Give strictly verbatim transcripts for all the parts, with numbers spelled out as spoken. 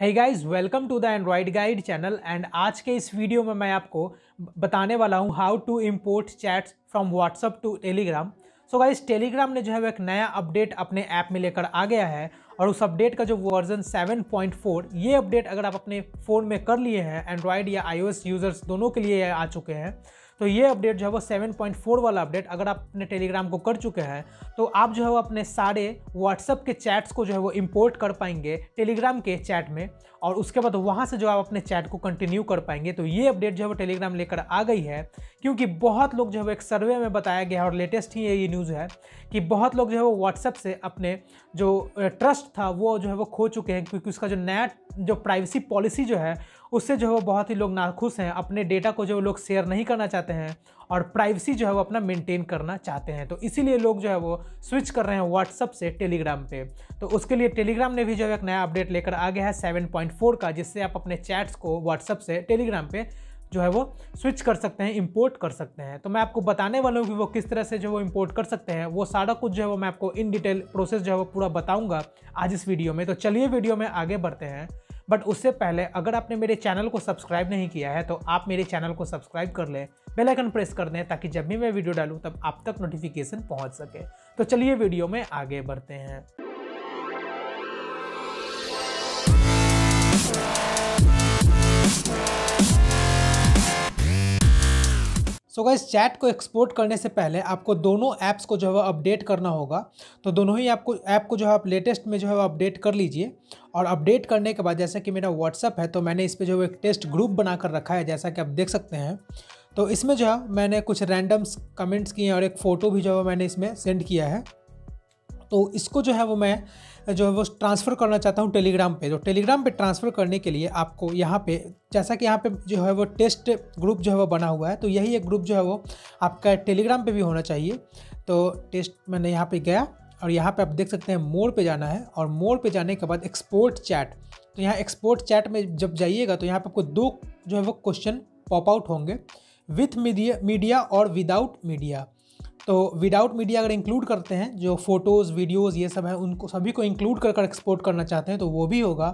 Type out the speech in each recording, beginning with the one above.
Hey guys, welcome to the Android guide channel. And आज के इस वीडियो में मैं आपको बताने वाला हूँ how to import chats from WhatsApp to Telegram. So guys, Telegram ने जो है वो एक नया अपडेट अपने ऐप में लेकर आ गया है और उस अपडेट का जो वर्जन सेवन पॉइंट फोर, ये अपडेट अगर आप अपने फ़ोन में कर लिए हैं, एंड्रॉयड या आईओएस यूज़र्स दोनों के लिए आ चुके हैं, तो ये अपडेट जो है वो सेवन पॉइंट फोर वाला अपडेट अगर आप अपने टेलीग्राम को कर चुके हैं तो आप जो है वो अपने सारे व्हाट्सअप के चैट्स को जो है वो इंपोर्ट कर पाएंगे टेलीग्राम के चैट में और उसके बाद वहाँ से जो आप अपने चैट को कंटिन्यू कर पाएंगे। तो ये अपडेट जो है वो टेलीग्राम लेकर आ गई है क्योंकि बहुत लोग जो है वो एक सर्वे में बताया गया है और लेटेस्ट ही ये न्यूज़ है कि बहुत लोग जो है वो व्हाट्सअप से अपने जो ट्रस्ट था वो जो है वो खो चुके हैं क्योंकि उसका जो नया जो प्राइवेसी पॉलिसी जो है उससे जो है वो बहुत ही लोग नाखुश हैं। अपने डेटा को जो वो लोग शेयर नहीं करना चाहते हैं और प्राइवेसी जो है वो अपना मेंटेन करना चाहते हैं, तो इसीलिए लोग जो है वो स्विच कर रहे हैं व्हाट्सअप से टेलीग्राम पे। तो उसके लिए टेलीग्राम ने भी जो है एक नया अपडेट लेकर आ गया है सेवन पॉइंट फोर का, जिससे आप अपने चैट्स को व्हाट्सअप से टेलीग्राम पे जो है वो स्विच कर सकते हैं, इंपोर्ट कर सकते हैं। तो मैं आपको बताने वाला हूँ कि वो किस तरह से जो वो इंपोर्ट कर सकते हैं, वो सारा कुछ जो है वो मैं आपको इन डिटेल प्रोसेस जो है वो पूरा बताऊँगा आज इस वीडियो में। तो चलिए वीडियो में आगे बढ़ते हैं, बट उससे पहले अगर आपने मेरे चैनल को सब्सक्राइब नहीं किया है तो आप मेरे चैनल को सब्सक्राइब कर लें, बेल आइकन प्रेस कर दें ताकि जब भी मैं वीडियो डालूँ तब आप तक नोटिफिकेशन पहुँच सके। तो चलिए वीडियो में आगे बढ़ते हैं। सो गाइस, चैट को एक्सपोर्ट करने से पहले आपको दोनों ऐप्स को जो है वो अपडेट करना होगा। तो दोनों ही आपको ऐप को जो है आप लेटेस्ट में जो है वो अपडेट कर लीजिए और अपडेट करने के बाद, जैसा कि मेरा व्हाट्सअप है तो मैंने इस पे जो है एक टेस्ट ग्रुप बना कर रखा है, जैसा कि आप देख सकते हैं। तो इसमें जो है मैंने कुछ रैंडम्स कमेंट्स किए हैं और एक फ़ोटो भी जो है मैंने इसमें सेंड किया है। तो इसको जो है वो मैं जो है वो ट्रांसफ़र करना चाहता हूँ टेलीग्राम पे। तो टेलीग्राम पे ट्रांसफ़र करने के लिए आपको यहाँ पे, जैसा कि यहाँ पे जो है वो टेस्ट ग्रुप जो है वो बना हुआ है, तो यही एक ग्रुप जो है वो आपका टेलीग्राम पे भी होना चाहिए। तो टेस्ट मैंने यहाँ पे गया और यहाँ पे आप देख सकते हैं मोर पे जाना है और मोर पे जाने के बाद एक्सपोर्ट चैट, तो यहाँ एक्सपोर्ट चैट में जब जाइएगा तो यहाँ पर आपको दो जो है वो क्वेश्चन पॉप आउट होंगे, विथ मीडिया मीडिया और विदाउट मीडिया। तो विदाउट मीडिया अगर इंक्लूड करते हैं, जो फ़ोटोज़ वीडियोज़ ये सब हैं उनको सभी को इंक्लूड कर कर एक्सपोर्ट करना चाहते हैं तो वो भी होगा,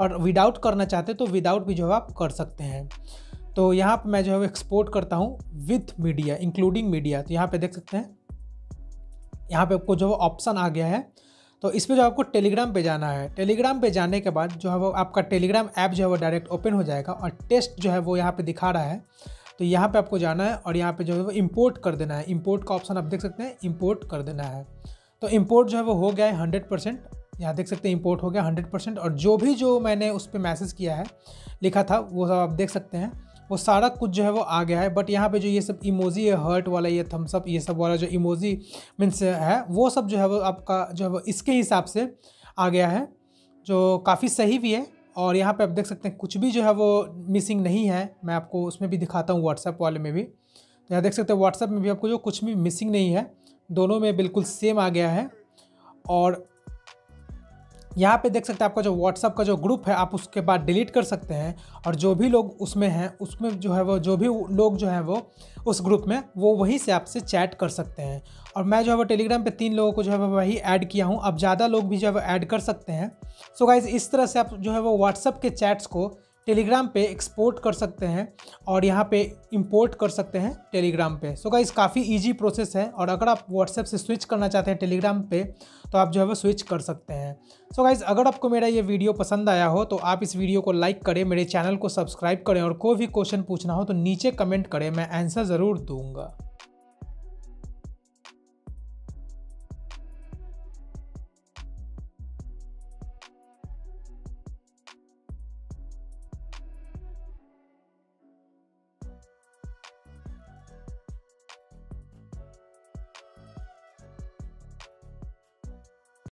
और विदाउट करना चाहते हैं तो विदाउट भी जो है आप कर सकते हैं। तो यहाँ पर मैं जो है एक्सपोर्ट करता हूँ विथ मीडिया, इंक्लूडिंग मीडिया। तो यहाँ पे देख सकते हैं, यहाँ पे आपको जो ऑप्शन आ गया है। तो इस पर जो आपको टेलीग्राम पे जाना है, टेलीग्राम पे जाने के बाद जो है वो आपका टेलीग्राम ऐप जो है वो डायरेक्ट ओपन हो जाएगा और टेस्ट जो है वो यहाँ पर दिखा रहा है। तो यहाँ पे आपको जाना है और यहाँ पे जो है वो इंपोर्ट कर देना है, इंपोर्ट का ऑप्शन आप देख सकते हैं, इंपोर्ट कर देना है। तो इंपोर्ट जो है वो हो गया है हंड्रेड परसेंट, यहाँ देख सकते हैं इंपोर्ट हो गया हंड्रेड परसेंट। और जो भी जो मैंने उस पर मैसेज किया है, लिखा था, वो सब आप देख सकते हैं, वो सारा कुछ जो है वो आ गया है। बट यहाँ पे जो ये सब इमोजी है, हर्ट वाला, ये थम्सअप, ये सब वाला जो इमोजी मीन्स है, वो सब जो है वो आपका जो है वो इसके हिसाब से आ गया है, जो काफ़ी सही भी है। और यहाँ पे आप देख सकते हैं कुछ भी जो है वो मिसिंग नहीं है। मैं आपको उसमें भी दिखाता हूँ, व्हाट्सएप वाले में भी। तो यहाँ देख सकते हैं व्हाट्सएप में भी आपको जो कुछ भी मिसिंग नहीं है, दोनों में बिल्कुल सेम आ गया है। और यहाँ पे देख सकते हैं आपका जो व्हाट्सएप का जो ग्रुप है आप उसके बाद डिलीट कर सकते हैं, और जो भी लोग उसमें हैं उसमें जो है वो जो भी लोग जो है वो उस ग्रुप में वो वहीं से आपसे चैट कर सकते हैं। और मैं जो है वो टेलीग्राम पे तीन लोगों को जो है वो वही ऐड किया हूँ, आप ज़्यादा लोग भी जो है वो ऐड कर सकते हैं। सो गाइज़, इस तरह से आप जो है वो व्हाट्सएप के चैट्स को टेलीग्राम पे एक्सपोर्ट कर सकते हैं और यहाँ पे इंपोर्ट कर सकते हैं टेलीग्राम पे। सो गाइस, काफ़ी इजी प्रोसेस है, और अगर आप व्हाट्सएप से स्विच करना चाहते हैं टेलीग्राम पे तो आप जो है वो स्विच कर सकते हैं। सो गाइस, अगर आपको मेरा ये वीडियो पसंद आया हो तो आप इस वीडियो को लाइक करें, मेरे चैनल को सब्सक्राइब करें, और कोई भी क्वेश्चन पूछना हो तो नीचे कमेंट करें, मैं आंसर ज़रूर दूँगा।